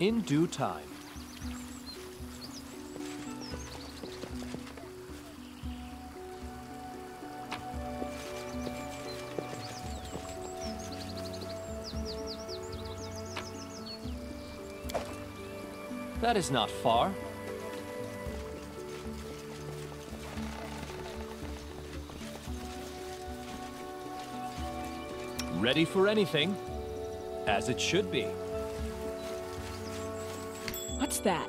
in due time. That is not far. Ready for anything, as it should be. What's that?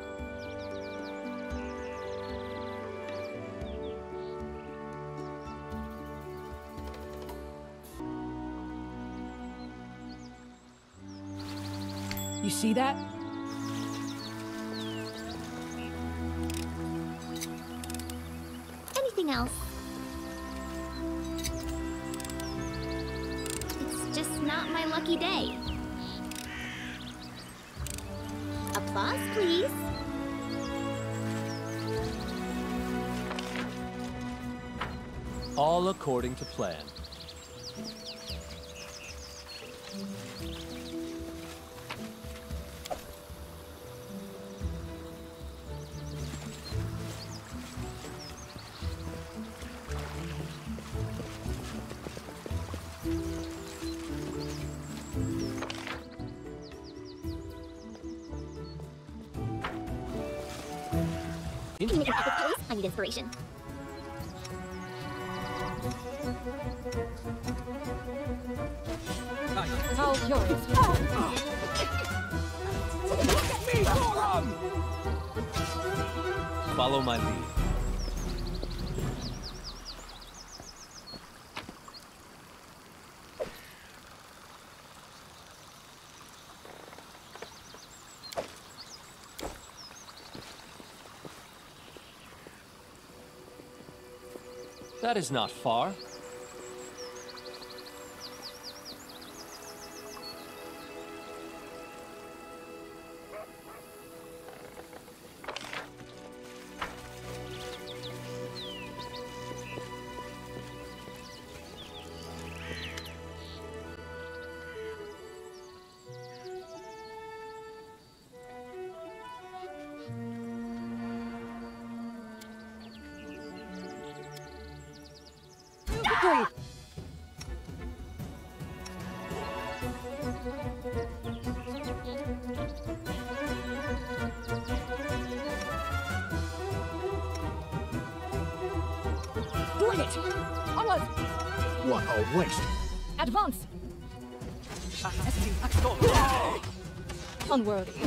You see that? Anything else? Lucky day. Applause, please. All according to plan. Inspiration. It's all yours. Look at me, Goron! Follow my lead. That is not far. Waste. Advance! Onward. Applause,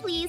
please.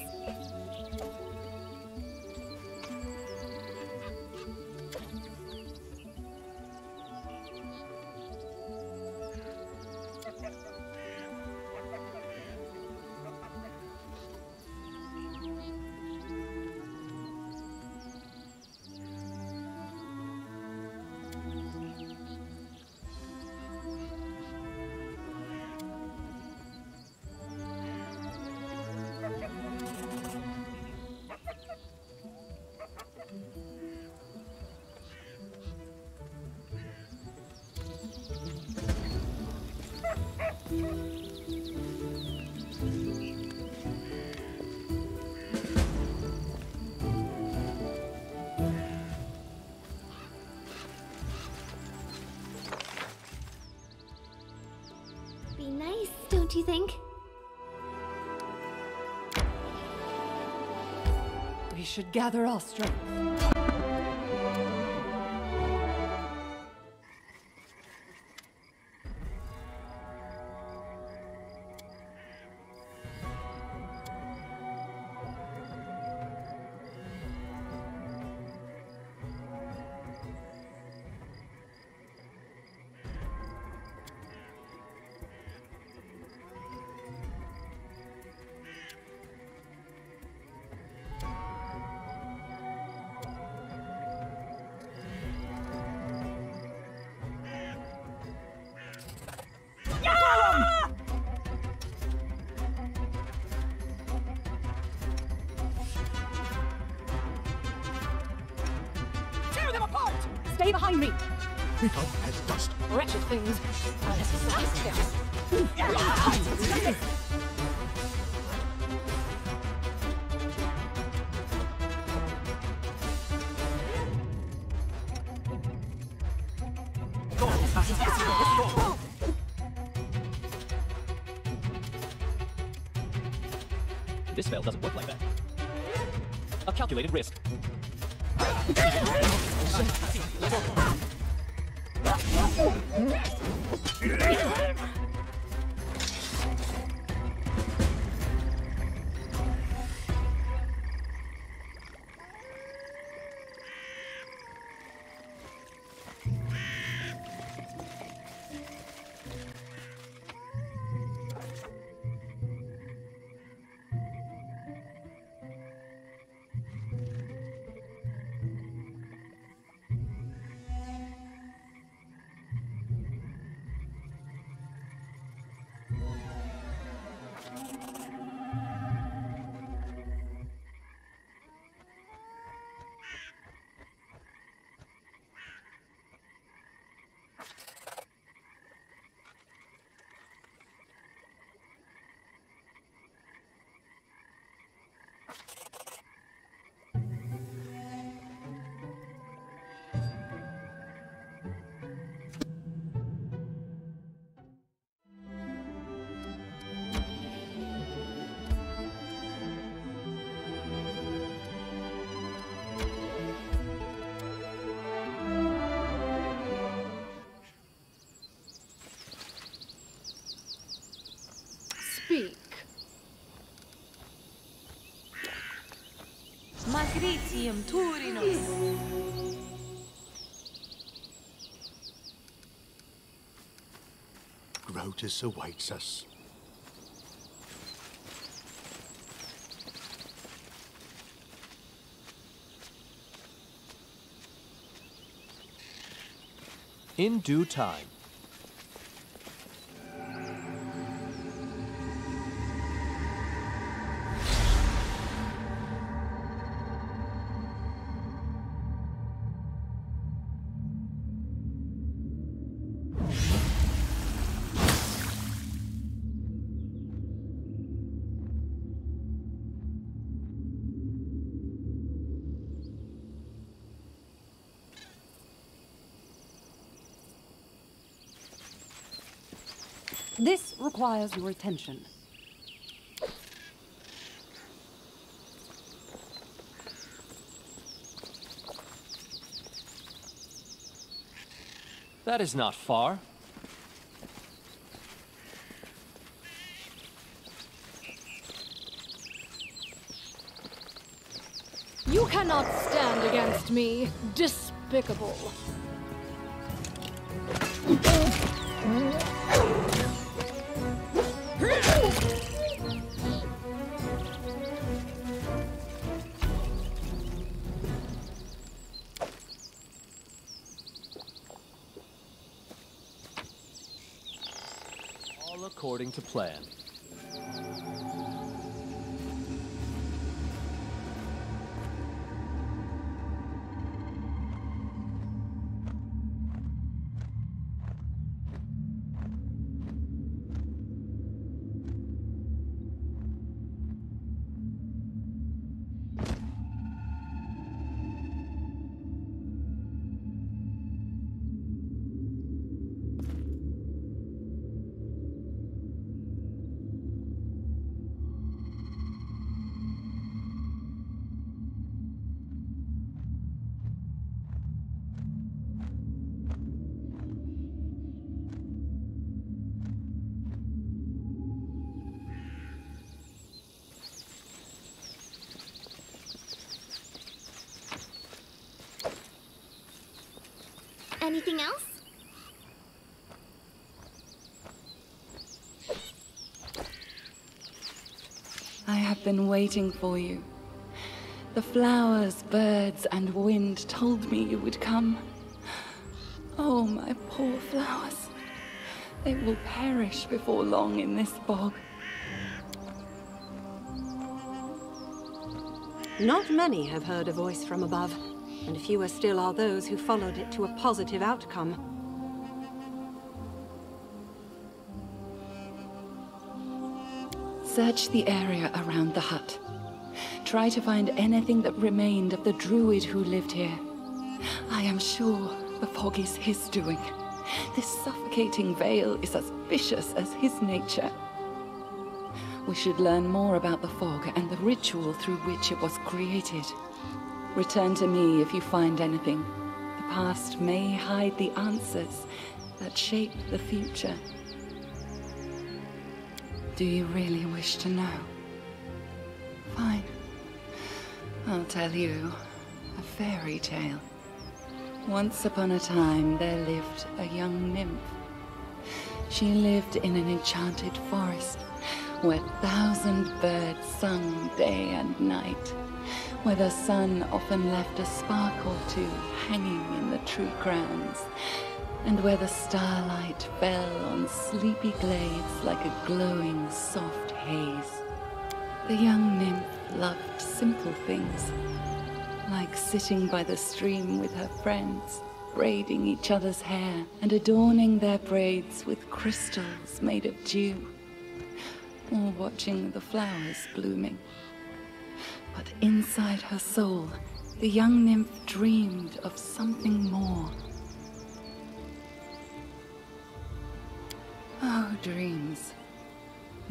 Do you think? We should gather our strength. Stay behind me. Pick up as dust. Wretched things. This spell doesn't work like that. A calculated risk. Grecium Turinos. Grotus awaits us. In due time. This requires your attention. That is not far. You cannot stand against me, despicable. According to plan. Anything else? I have been waiting for you. The flowers, birds, and wind told me you would come. Oh, my poor flowers. They will perish before long in this bog. Not many have heard a voice from above. and fewer still are those who followed it to a positive outcome. Search the area around the hut. Try to find anything that remained of the druid who lived here. I am sure the fog is his doing. This suffocating veil is as vicious as his nature. We should learn more about the fog and the ritual through which it was created. Return to me if you find anything. The past may hide the answers that shape the future. Do you really wish to know? Fine. I'll tell you a fairy tale. Once upon a time, there lived a young nymph. She lived in an enchanted forest, where 1,000 birds sung day and night, where the sun often left a spark or two hanging in the tree crowns, and where the starlight fell on sleepy glades like a glowing soft haze. The young nymph loved simple things, like sitting by the stream with her friends, braiding each other's hair and adorning their braids with crystals made of dew, or watching the flowers blooming. But inside her soul, the young nymph dreamed of something more. Oh, dreams.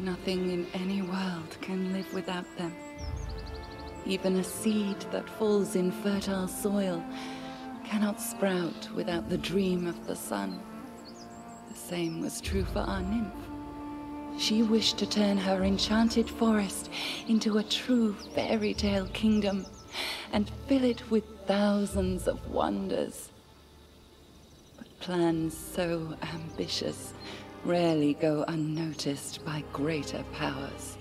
Nothing in any world can live without them. Even a seed that falls in fertile soil cannot sprout without the dream of the sun. The same was true for our nymph. She wished to turn her enchanted forest into a true fairy tale kingdom and fill it with thousands of wonders. But plans so ambitious rarely go unnoticed by greater powers.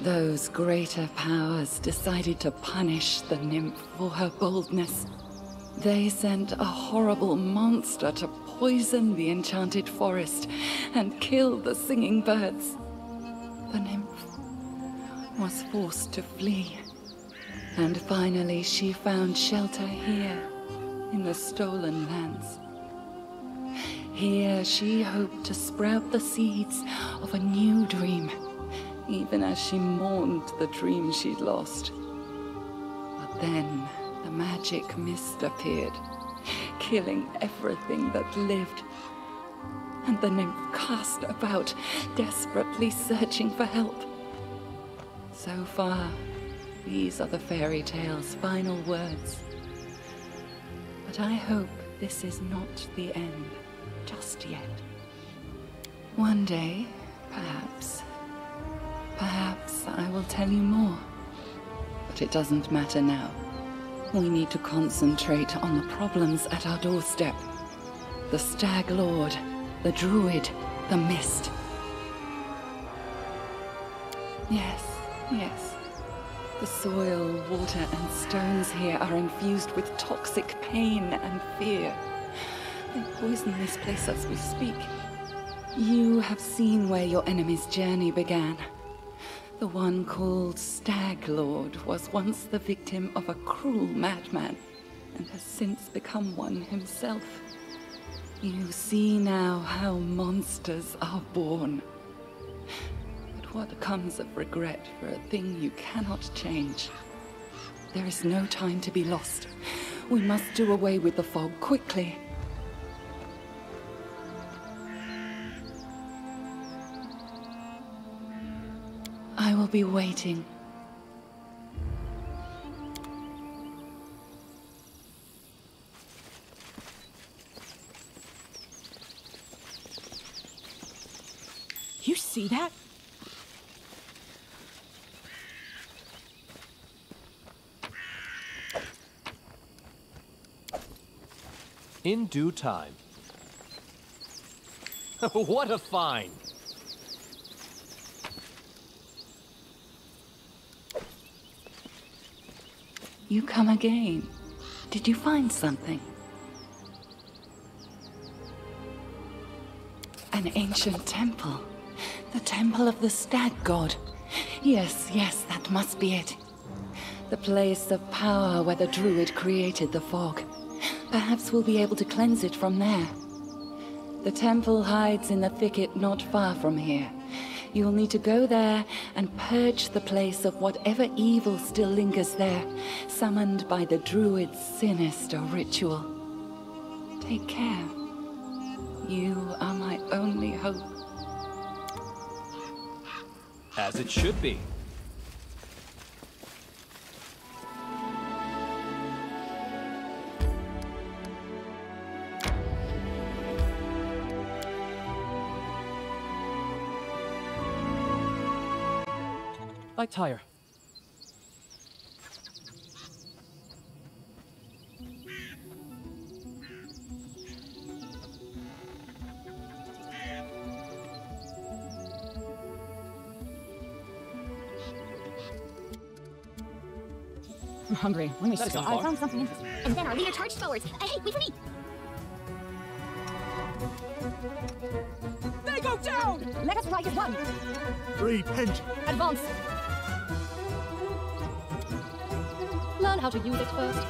Those greater powers decided to punish the nymph for her boldness. They sent a horrible monster to poison the enchanted forest and kill the singing birds. The nymph was forced to flee, and finally she found shelter here, in the Stolen Lands. Here she hoped to sprout the seeds of a new dream, even as she mourned the dream she'd lost. But then the magic mist appeared, killing everything that lived. And the nymph cast about, desperately searching for help. So far, these are the fairy tale's final words. But I hope this is not the end just yet. One day, perhaps I will tell you more, but it doesn't matter now. We need to concentrate on the problems at our doorstep. The Stag Lord, the Druid, the Mist. Yes. The soil, water, and stones here are infused with toxic pain and fear. They poison this place as we speak. You have seen where your enemy's journey began. The one called Stag Lord was once the victim of a cruel madman, and has since become one himself. You see now how monsters are born. But what comes of regret for a thing you cannot change? There is no time to be lost. We must do away with the fog quickly. I will be waiting. You see that? In due time. What a find! You come again. Did you find something? An ancient temple. The temple of the Stag God. Yes, that must be it. The place of power where the druid created the fog. Perhaps we'll be able to cleanse it from there. The temple hides in the thicket not far from here. You'll need to go there and purge the place of whatever evil still lingers there, summoned by the druid's sinister ritual. Take care. You are my only hope. As it should be. Light tire. I'm hungry. Let me see. I found something interesting. And then our leader charged forwards. Hey, we can eat. They go down. Let us ride as one. Repent. Advance. Learn how to use it first.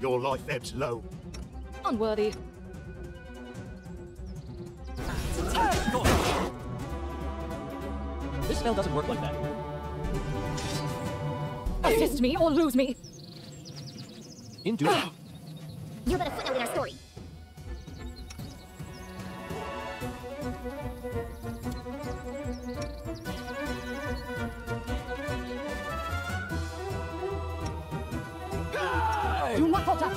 Your life ebbs low. Unworthy. This spell doesn't work like that. Assist me or lose me. Endure. You better footnote in our story. Do not hold up!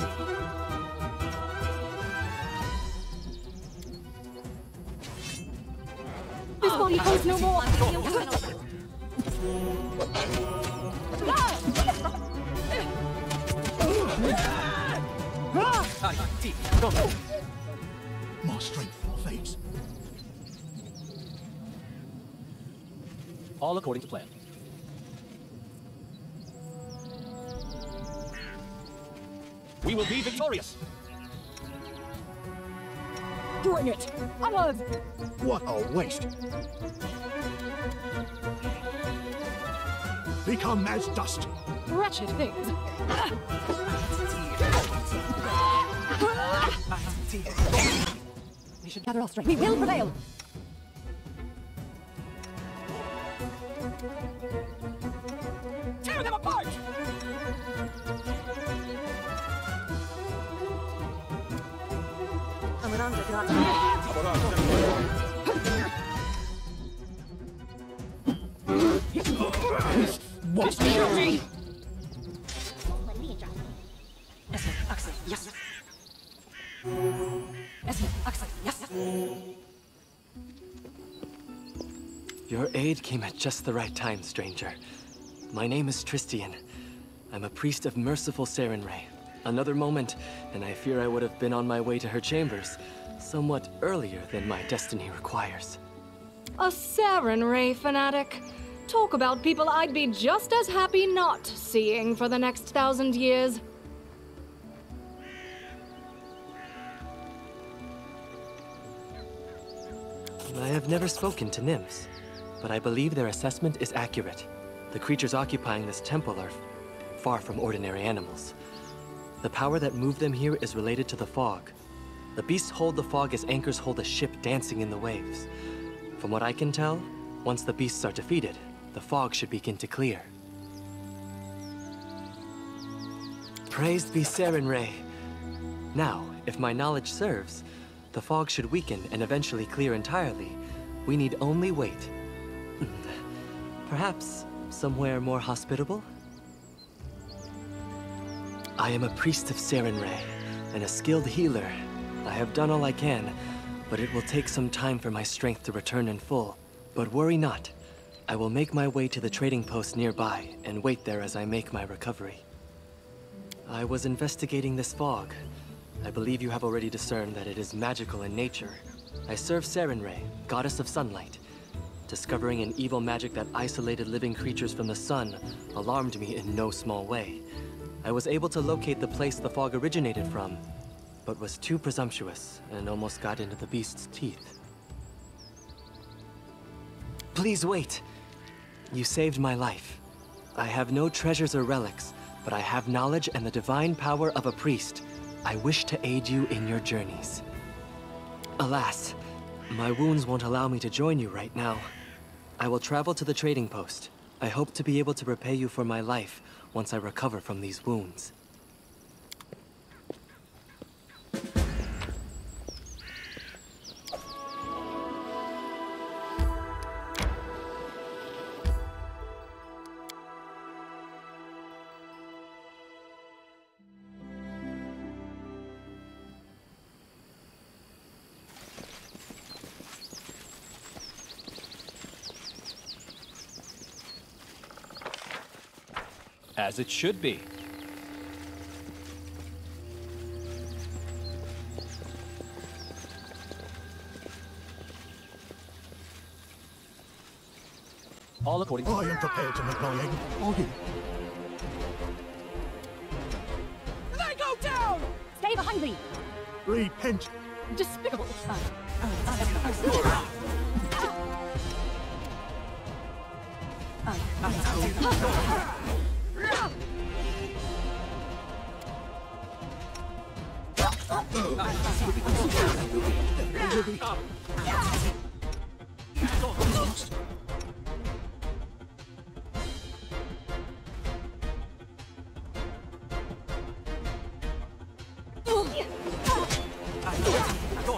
This body holds no more! My strength fades. All according to plan. We will be victorious! Bring it! Onward! What a waste! Become as dust! Wretched things! We should gather our strength. We will prevail! Tear them apart! What's me? Yes. Your aid came at just the right time, stranger. My name is Tristian. I'm a priest of merciful Sarenrae. Another moment, and I fear I would have been on my way to her chambers, somewhat earlier than my destiny requires. A Sarenrae fanatic. Talk about people I'd be just as happy not seeing for the next 1,000 years. I have never spoken to nymphs, but I believe their assessment is accurate. The creatures occupying this temple are far from ordinary animals. The power that moved them here is related to the fog. The beasts hold the fog as anchors hold a ship dancing in the waves. From what I can tell, once the beasts are defeated, the fog should begin to clear. Praised be Sarenrae! Now, if my knowledge serves, the fog should weaken and eventually clear entirely. We need only wait. Perhaps somewhere more hospitable? I am a priest of Sarenrae, and a skilled healer. I have done all I can, but it will take some time for my strength to return in full. But worry not. I will make my way to the trading post nearby, and wait there as I make my recovery. I was investigating this fog. I believe you have already discerned that it is magical in nature. I serve Sarenrae, goddess of sunlight. Discovering an evil magic that isolated living creatures from the sun alarmed me in no small way. I was able to locate the place the fog originated from, but was too presumptuous and almost got into the beast's teeth. Please wait! You saved my life. I have no treasures or relics, but I have knowledge and the divine power of a priest. I wish to aid you in your journeys. Alas, my wounds won't allow me to join you right now. I will travel to the trading post. I hope to be able to repay you for my life once I recover from these wounds. As it should be. All according to... I am prepared to make my end. All you. They go down! Stay behind me! Repent! Despicable!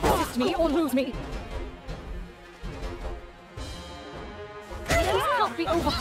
Trust me or lose me. This can't be over.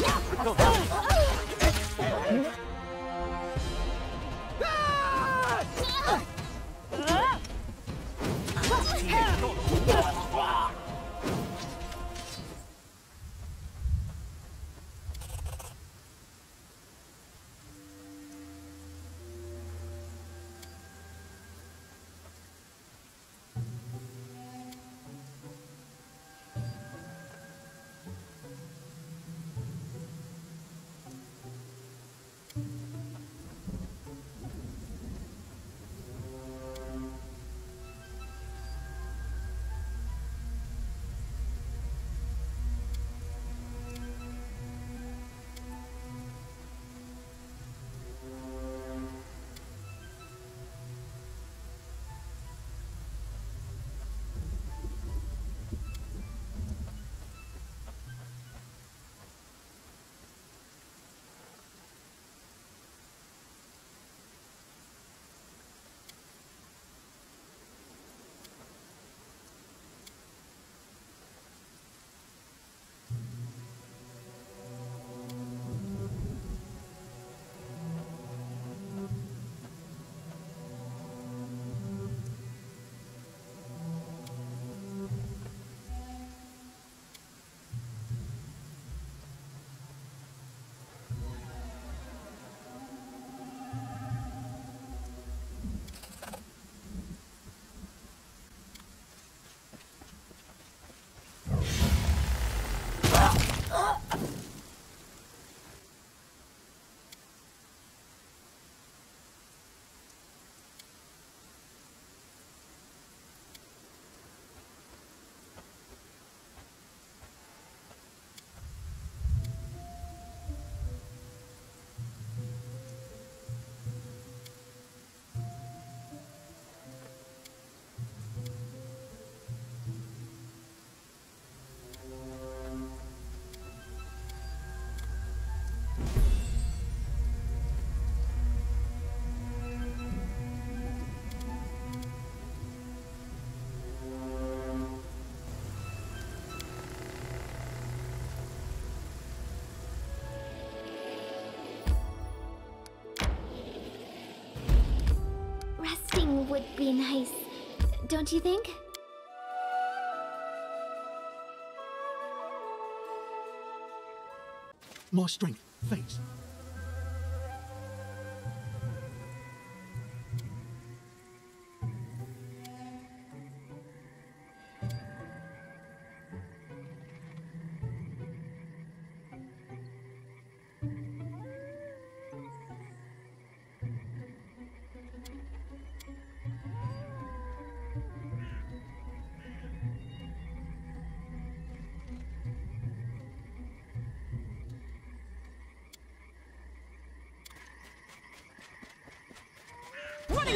Would be nice, don't you think? My strength fades.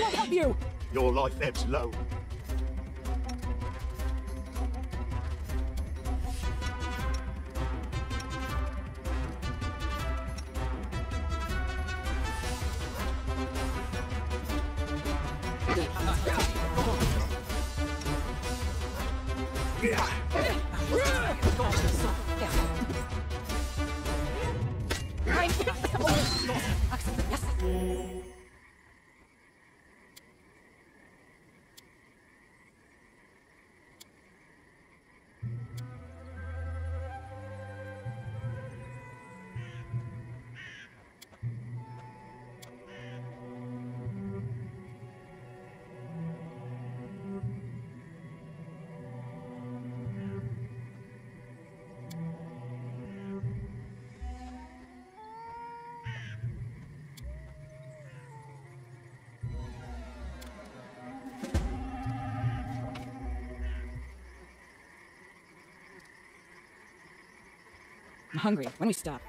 I help you? Your life ebbs low. I'm hungry. When we stop.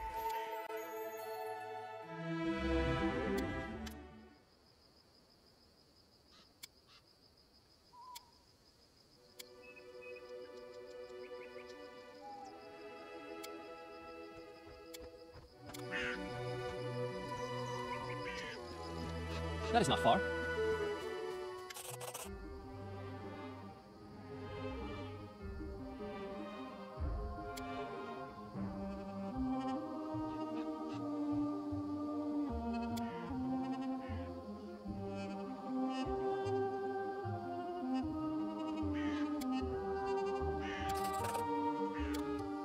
That is not far.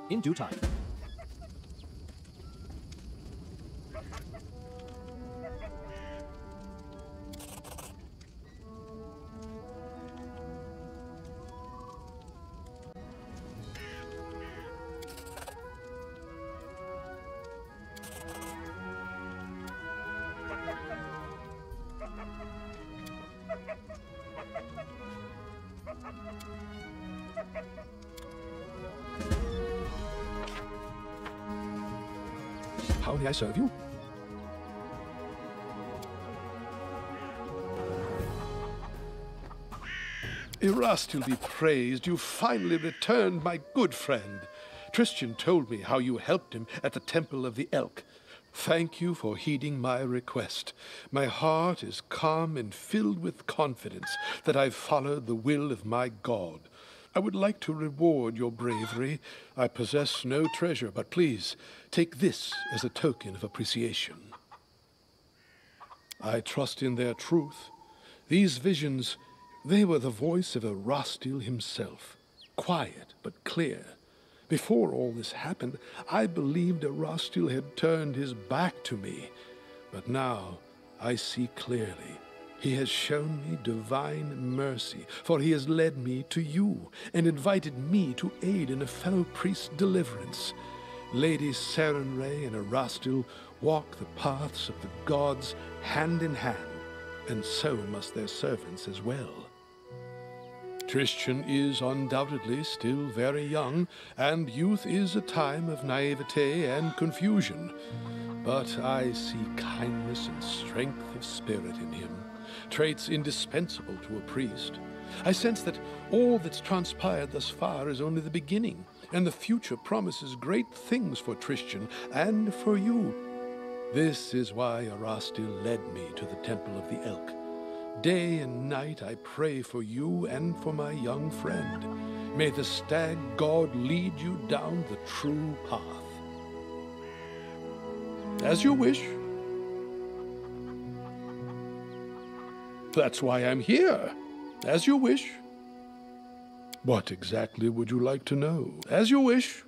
In due time. I serve you. Erastil be praised, you finally returned, my good friend. Tristian told me how you helped him at the Temple of the Elk. Thank you for heeding my request. My heart is calm and filled with confidence that I've followed the will of my God. I would like to reward your bravery. I possess no treasure, but please, take this as a token of appreciation. I trust in their truth. These visions, they were the voice of Erastil himself, quiet but clear. Before all this happened, I believed Erastil had turned his back to me. But now, I see clearly. He has shown me divine mercy, for he has led me to you and invited me to aid in a fellow priest's deliverance. Lady Sarenrae and Erastil walk the paths of the gods hand in hand, and so must their servants as well. Tristian is undoubtedly still very young, and youth is a time of naivete and confusion. But I see kindness and strength of spirit in him. Traits indispensable to a priest. I sense that all that's transpired thus far is only the beginning, and the future promises great things for Tristian and for you. This is why Erastil led me to the Temple of the Elk. Day and night I pray for you and for my young friend. May the Stag God lead you down the true path. As you wish. That's why I'm here. As you wish. What exactly would you like to know? As you wish.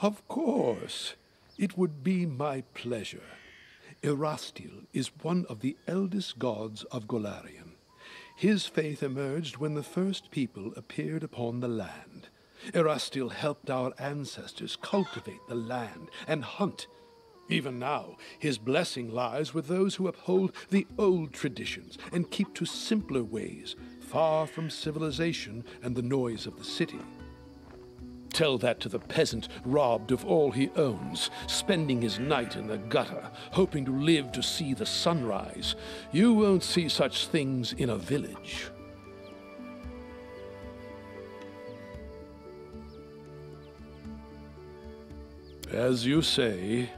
Of course. It would be my pleasure. Erastil is one of the eldest gods of Golarion. His faith emerged when the first people appeared upon the land. Erastil helped our ancestors cultivate the land and hunt. Even now, his blessing lies with those who uphold the old traditions and keep to simpler ways, far from civilization and the noise of the city. Tell that to the peasant robbed of all he owns, spending his night in the gutter, hoping to live to see the sunrise. You won't see such things in a village. As you say,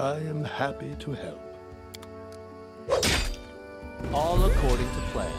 I am happy to help. All according to plan.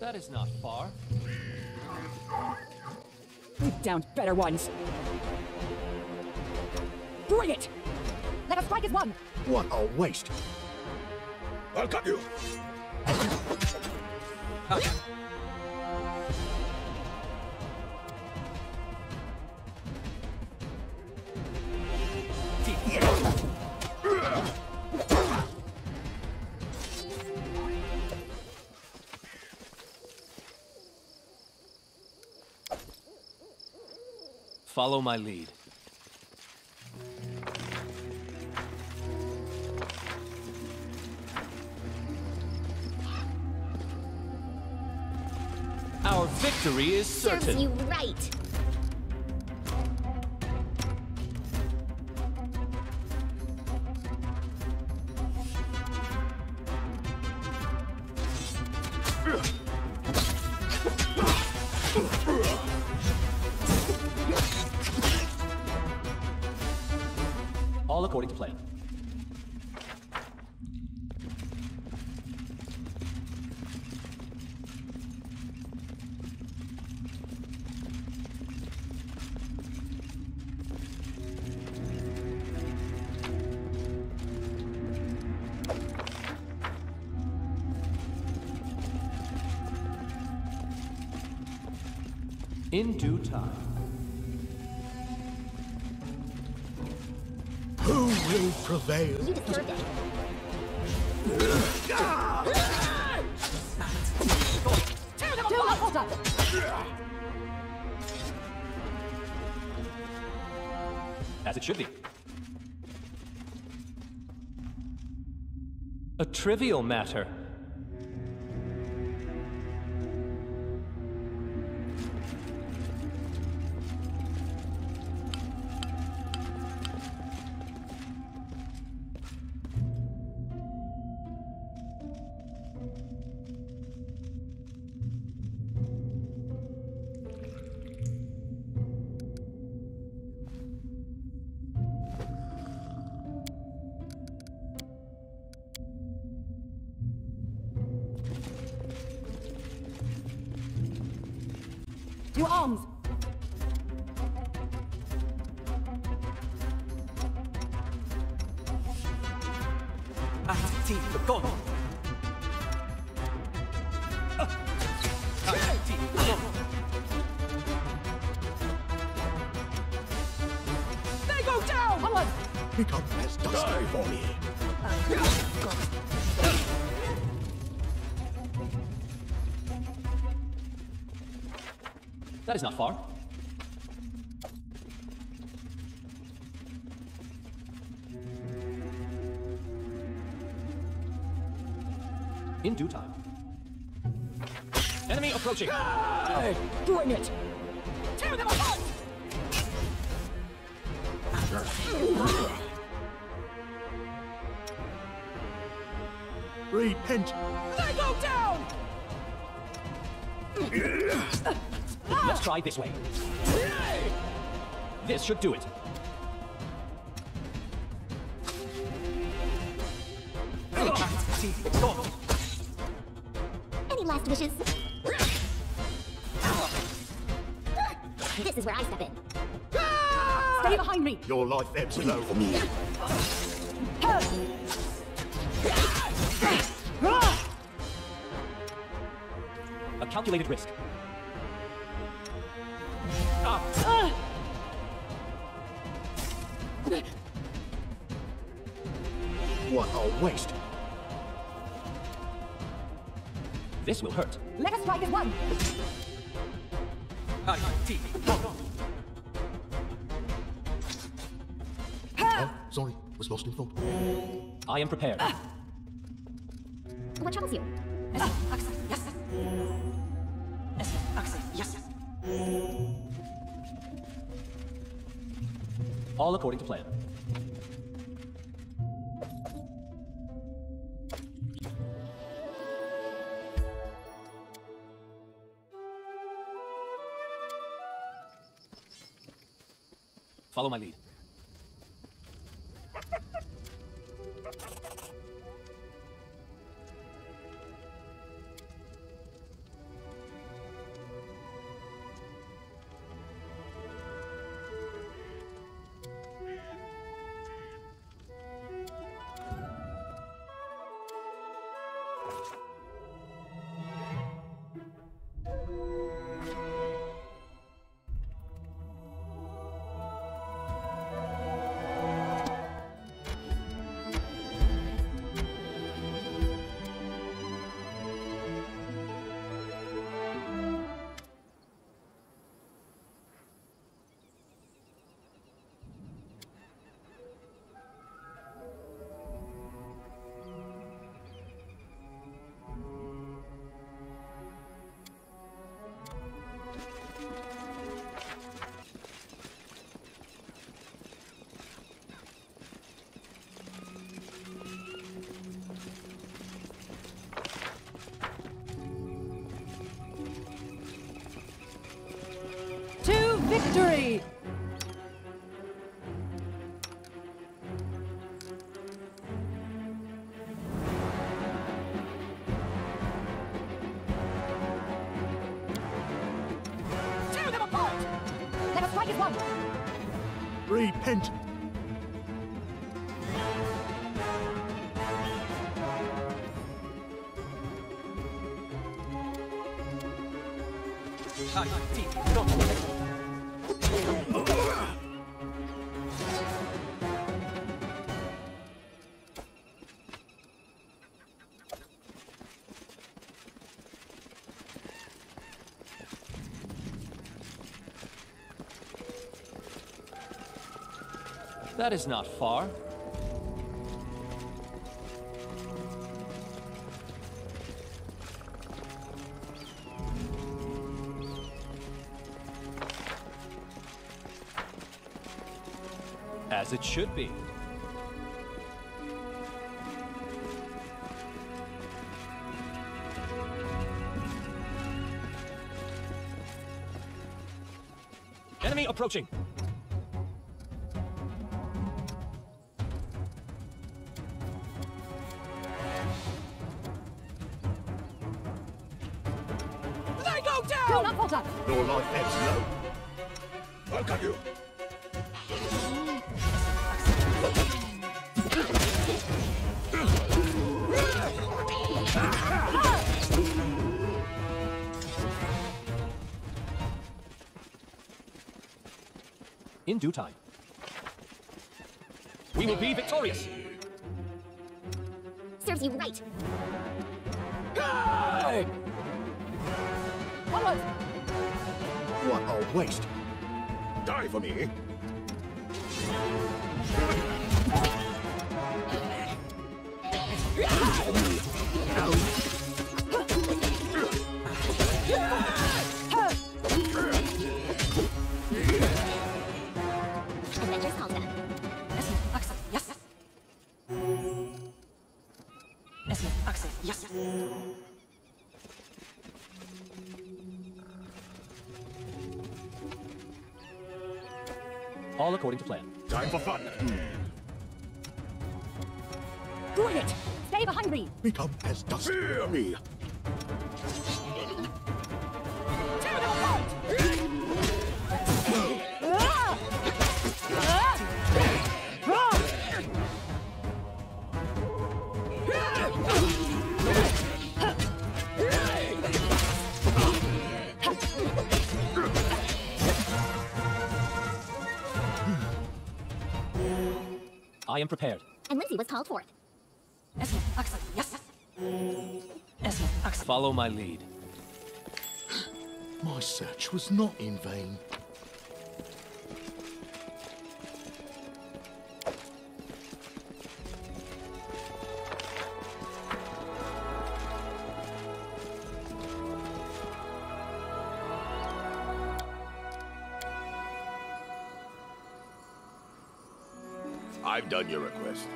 That is not far. We downed better ones. Bring it! Let us strike as one! What a waste! I'll cut you! Follow my lead. Our victory is certain. Serves you right. In due time. Who will prevail? You deserve it. Tear them apart! As it should be. A trivial matter. That is not far. In due time. Enemy. approaching. Bring it! Tear them apart! Repent! They go down! Let's try this way. This should do it. Any last wishes? This is where I step in. Stay behind me. Your life ebbs low for me. A calculated risk. What a waste. This will hurt. Let us strike as one. Oh, sorry, was lost in thought. I am prepared. What troubles you? Yes. All according to plan. Follow my lead. Victory! Tear them apart! Let us strike as one! Repent! That is not far. As it should be. Enemy approaching. In due time, we will be victorious. Serves you right. Hey! Onward! What a waste. Die for me. All according to plan. Time for fun. Go on it. Stay behind me. Become as dust. Fear me. I am prepared. And Lindsay was called forth. Follow my lead. My search was not in vain. I've done your request.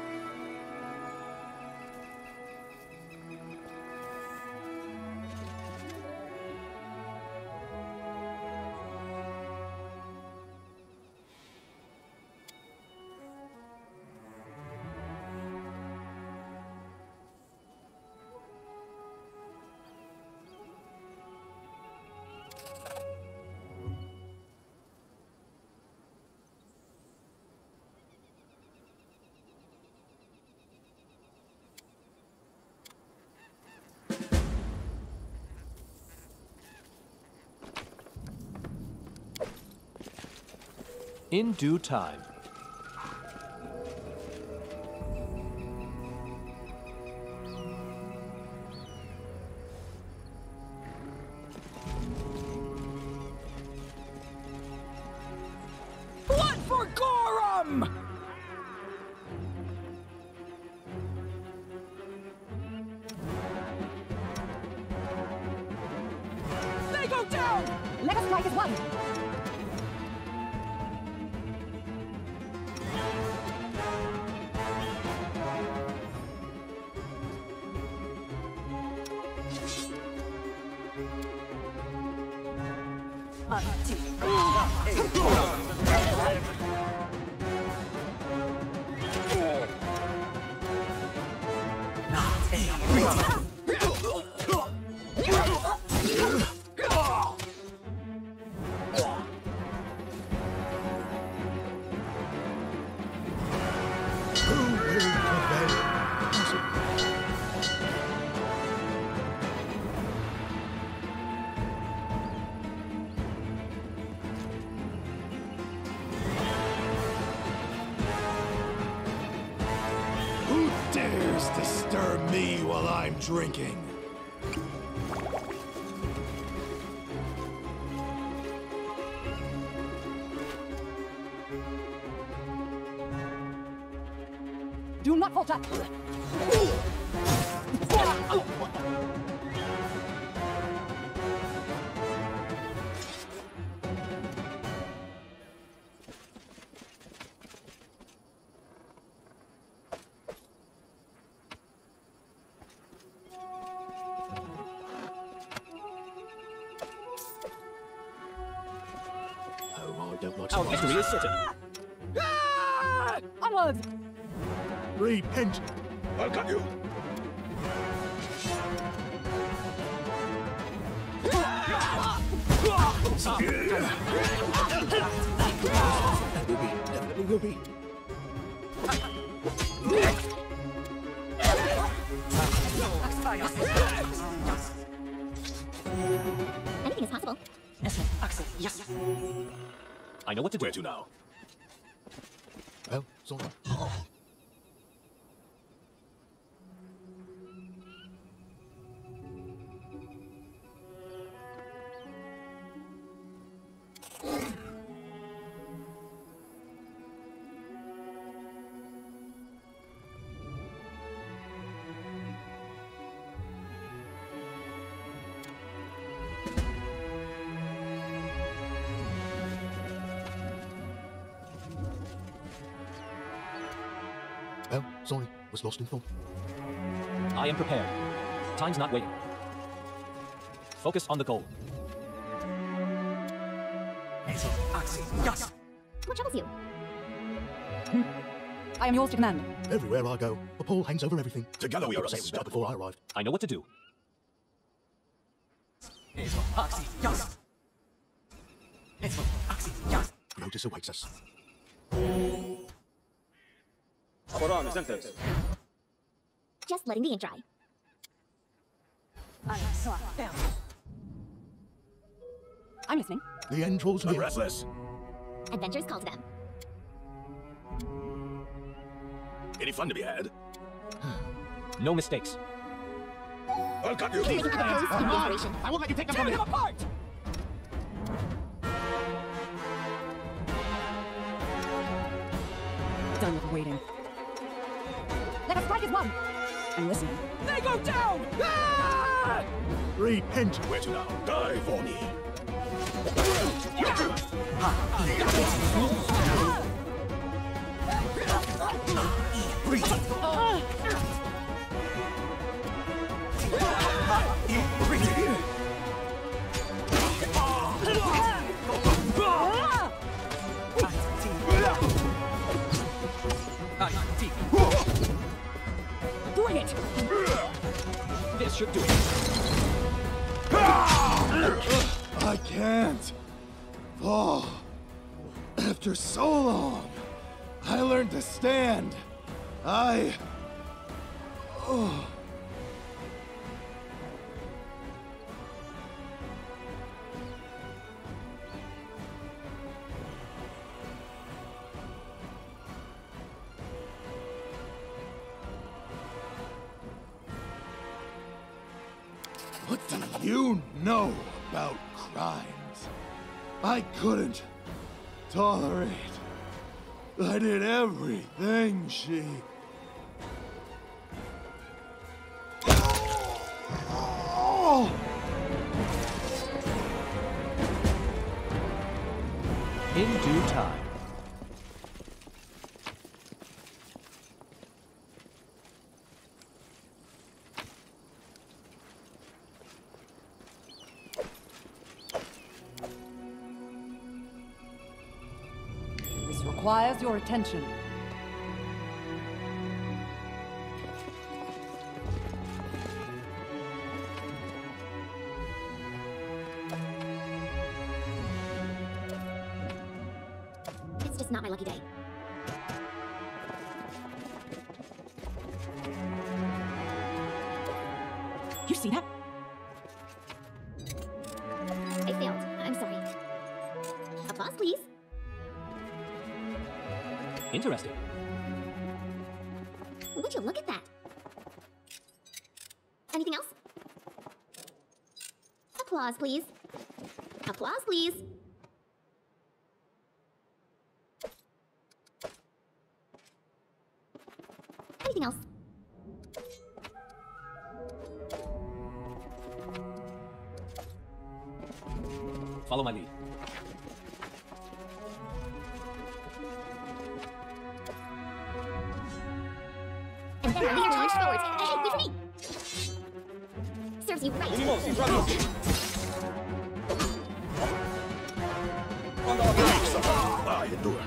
In due time. Blood for Gorum! They go down! Let us fight as one! Drinking. Do not falter. Repent! I'll cut you! Ruby! Anything is possible. Yes. I know what to do. Where to now? Well, Zora. Oh, sorry. Was lost in thought. I am prepared. Time's not waiting. Focus on the goal. Yes. What troubles you? I am yours to command. Everywhere I go, a pall hangs over everything. Together we are unstoppable. Before I arrived, I know what to do. Grotus awaits us. Just letting the ink dry. I'm listening. The end draws near. Restless. Adventures call to them. Any fun to be had? No mistakes. I'll cut you. I won't let you take them apart. Done with waiting. Let us strike as one. I'm listening. They go down. Ah! Repent. Where to now? Die for me. Doing it. This should do it. I can't fall. After so long, I learned to stand. Oh. What do you know about crimes? I couldn't tolerate. I did everything she... Oh! In due time. Requires your attention. It's just not my lucky day. You see that? I failed. I'm sorry. Applause, please. Interesting. Would you look at that? Anything else? Applause, please. Applause, please. Anything else? Follow my lead. You right. I endure.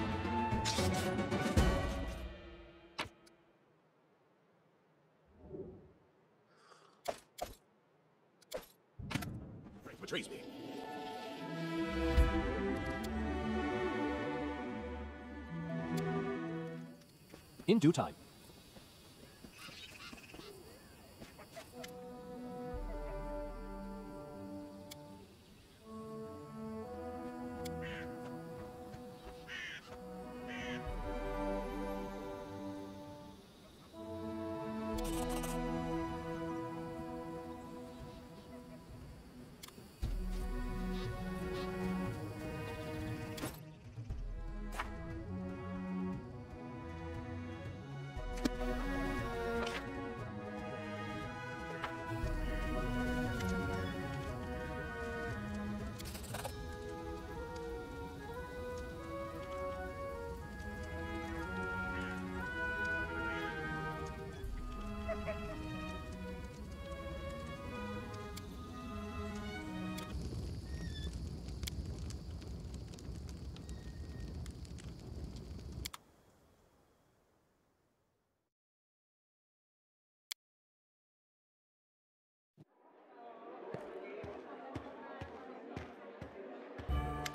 Frank betrays me. In due time.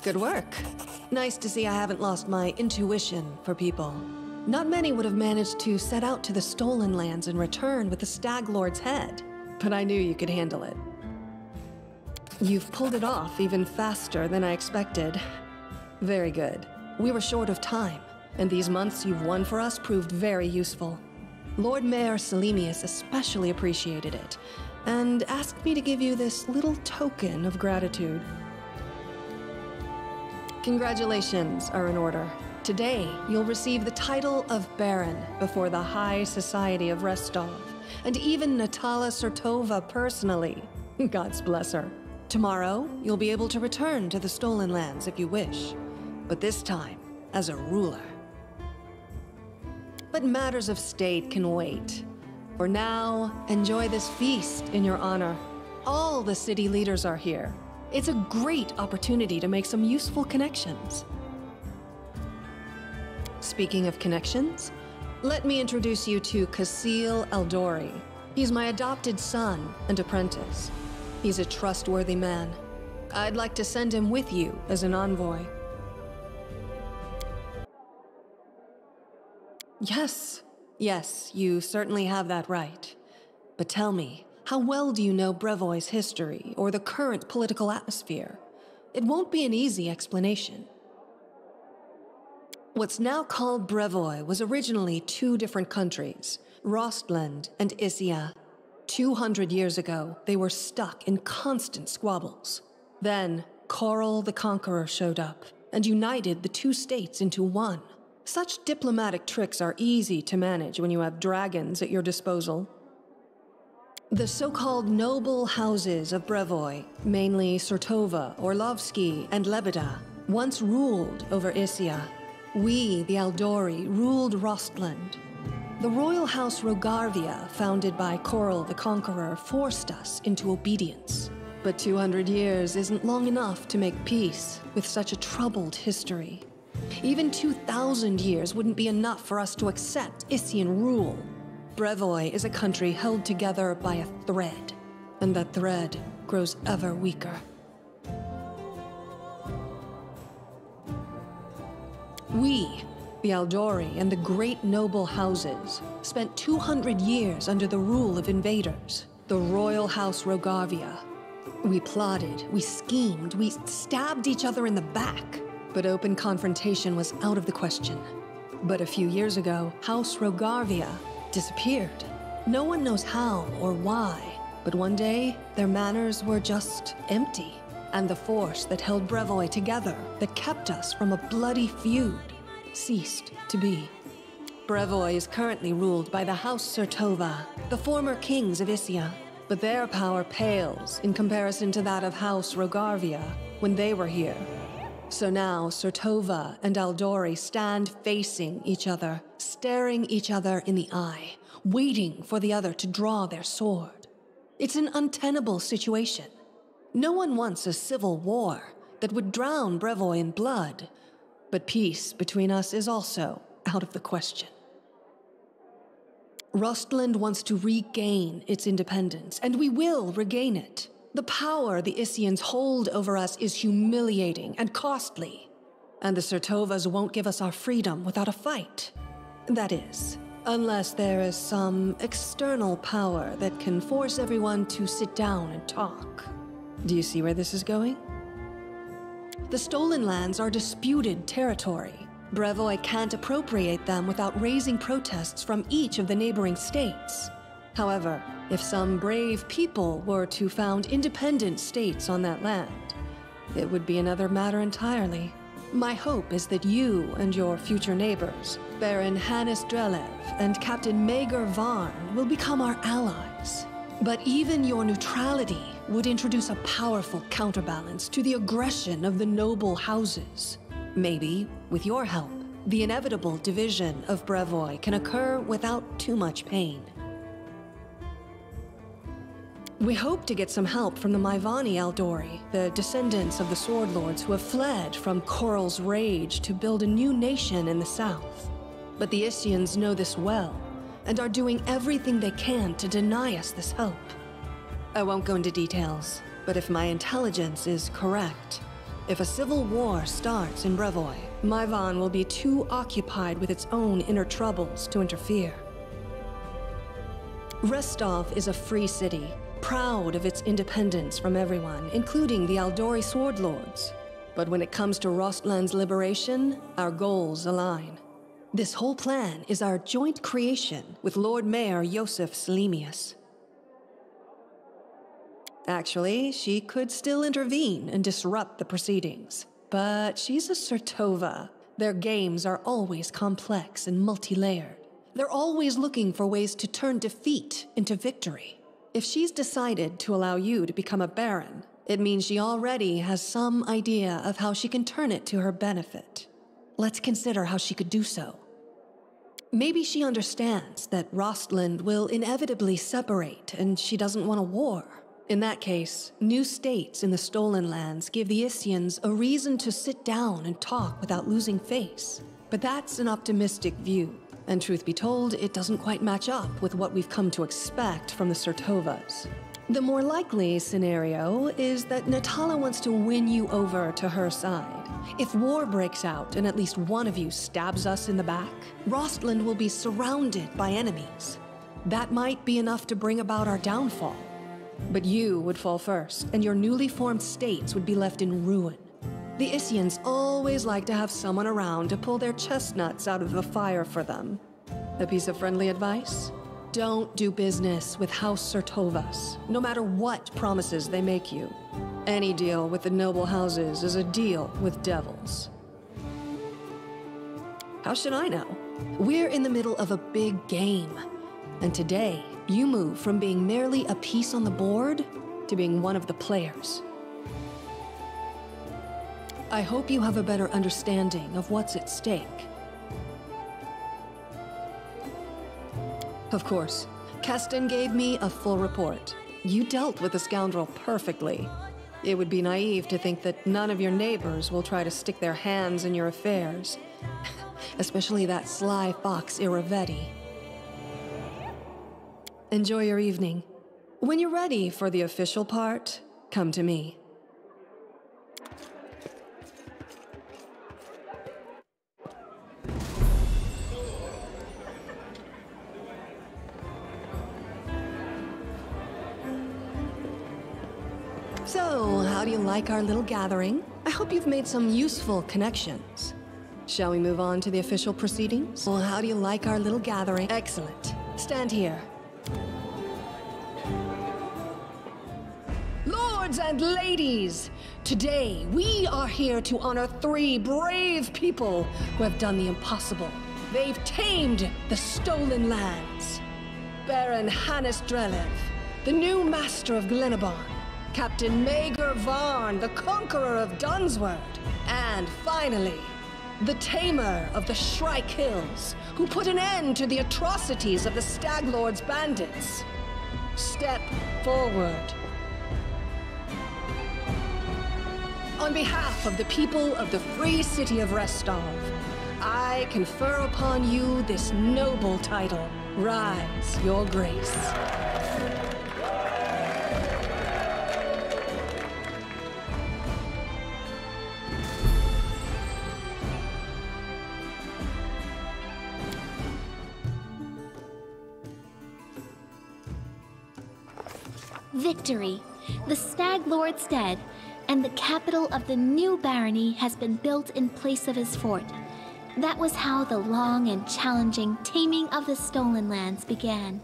Good work. Nice to see I haven't lost my intuition for people. Not many would have managed to set out to the Stolen Lands and return with the Stag Lord's head, but I knew you could handle it. You've pulled it off even faster than I expected. Very good. We were short of time, and these months you've won for us proved very useful. Lord Mayor Sellemius especially appreciated it, and asked me to give you this little token of gratitude. Congratulations are in order. Today, you'll receive the title of Baron before the High Society of Restov, and even Natalya Surtova personally. God's bless her. Tomorrow, you'll be able to return to the Stolen Lands if you wish, but this time as a ruler. But matters of state can wait. For now, enjoy this feast in your honor. All the city leaders are here. It's a great opportunity to make some useful connections. Speaking of connections, let me introduce you to Jasil Aldori. He's my adopted son and apprentice. He's a trustworthy man. I'd like to send him with you as an envoy. Yes, yes, you certainly have that right. But tell me, how well do you know Brevoy's history or the current political atmosphere? It won't be an easy explanation. What's now called Brevoy was originally two different countries, Rostland and Issia. 200 years ago, they were stuck in constant squabbles. Then, Korol the Conqueror showed up and united the two states into one. Such diplomatic tricks are easy to manage when you have dragons at your disposal. The so-called noble houses of Brevoy, mainly Surtova, Orlovsky, and Lebeda, once ruled over Issia. We, the Aldori, ruled Rostland. The royal house Rogarvia, founded by Korol the Conqueror, forced us into obedience. But 200 years isn't long enough to make peace with such a troubled history. Even 2,000 years wouldn't be enough for us to accept Issian rule. Brevoy is a country held together by a thread, and that thread grows ever weaker. We, the Aldori and the great noble houses, spent 200 years under the rule of invaders, the royal house Rogarvia. We plotted, we schemed, we stabbed each other in the back. But open confrontation was out of the question. But a few years ago, House Rogarvia disappeared. No one knows how or why, but one day, their manors were just empty. And the force that held Brevoy together, that kept us from a bloody feud, ceased to be. Brevoy is currently ruled by the House Surtova, the former kings of Issia. But their power pales in comparison to that of House Rogarvia when they were here. So now, Surtova and Aldori stand facing each other, staring each other in the eye, waiting for the other to draw their sword. It's an untenable situation. No one wants a civil war that would drown Brevoy in blood, but peace between us is also out of the question. Rostland wants to regain its independence, and we will regain it. The power the Issians hold over us is humiliating and costly. And the Surtovas won't give us our freedom without a fight. That is, unless there is some external power that can force everyone to sit down and talk. Do you see where this is going? The Stolen Lands are disputed territory. Brevoy can't appropriate them without raising protests from each of the neighboring states. However, if some brave people were to found independent states on that land, it would be another matter entirely. My hope is that you and your future neighbors, Baron Hannis Drelev and Captain Maegar Varn, will become our allies. But even your neutrality would introduce a powerful counterbalance to the aggression of the noble houses. Maybe, with your help, the inevitable division of Brevoy can occur without too much pain. We hope to get some help from the Mivoni Aldori, the descendants of the Sword Lords who have fled from Korol's rage to build a new nation in the south. But the Issians know this well, and are doing everything they can to deny us this help. I won't go into details, but if my intelligence is correct, If a civil war starts in Brevoy, Maivan will be too occupied with its own inner troubles to interfere. Restov is a free city, proud of its independence from everyone, including the Aldori Sword Lords. But when it comes to Rostland's liberation, our goals align. This whole plan is our joint creation with Lord Mayor Ioseph Sellemius. Actually, she could still intervene and disrupt the proceedings. But she's a Surtova. Their games are always complex and multi-layered. They're always looking for ways to turn defeat into victory. If she's decided to allow you to become a baron, it means she already has some idea of how she can turn it to her benefit. Let's consider how she could do so. Maybe she understands that Rostland will inevitably separate and she doesn't want a war. In that case, new states in the Stolen Lands give the Issians a reason to sit down and talk without losing face. But that's an optimistic view, and truth be told, it doesn't quite match up with what we've come to expect from the Surtovas. The more likely scenario is that Natalya wants to win you over to her side. If war breaks out and at least one of you stabs us in the back, Rostland will be surrounded by enemies. That might be enough to bring about our downfall. But you would fall first, and your newly formed states would be left in ruin. The Issians always like to have someone around to pull their chestnuts out of the fire for them. A piece of friendly advice? Don't do business with House Surtovas, no matter what promises they make you. Any deal with the noble houses is a deal with devils. How should I know? We're in the middle of a big game, and today, you move from being merely a piece on the board to being one of the players. I hope you have a better understanding of what's at stake. Of course, Keston gave me a full report. You dealt with the scoundrel perfectly. It would be naive to think that none of your neighbors will try to stick their hands in your affairs, especially that sly fox Irevetti. Enjoy your evening. When you're ready for the official part, come to me. So, how do you like our little gathering? I hope you've made some useful connections. Shall we move on to the official proceedings? Well, how do you like our little gathering? Excellent. Stand here. Lords and ladies, today we are here to honor three brave people who have done the impossible. They've tamed the Stolen Lands. Baron Hannis Drelev, the new master of Glenabarn. Captain Maegar Varn, the conqueror of Dunsward. And finally, the tamer of the Shrike Hills, who put an end to the atrocities of the Stag Lord's bandits. Step forward. On behalf of the people of the free city of Restov, I confer upon you this noble title. Rise, Your Grace. Victory! The Stag Lord's dead, and the capital of the new barony has been built in place of his fort. That was how the long and challenging taming of the Stolen Lands began.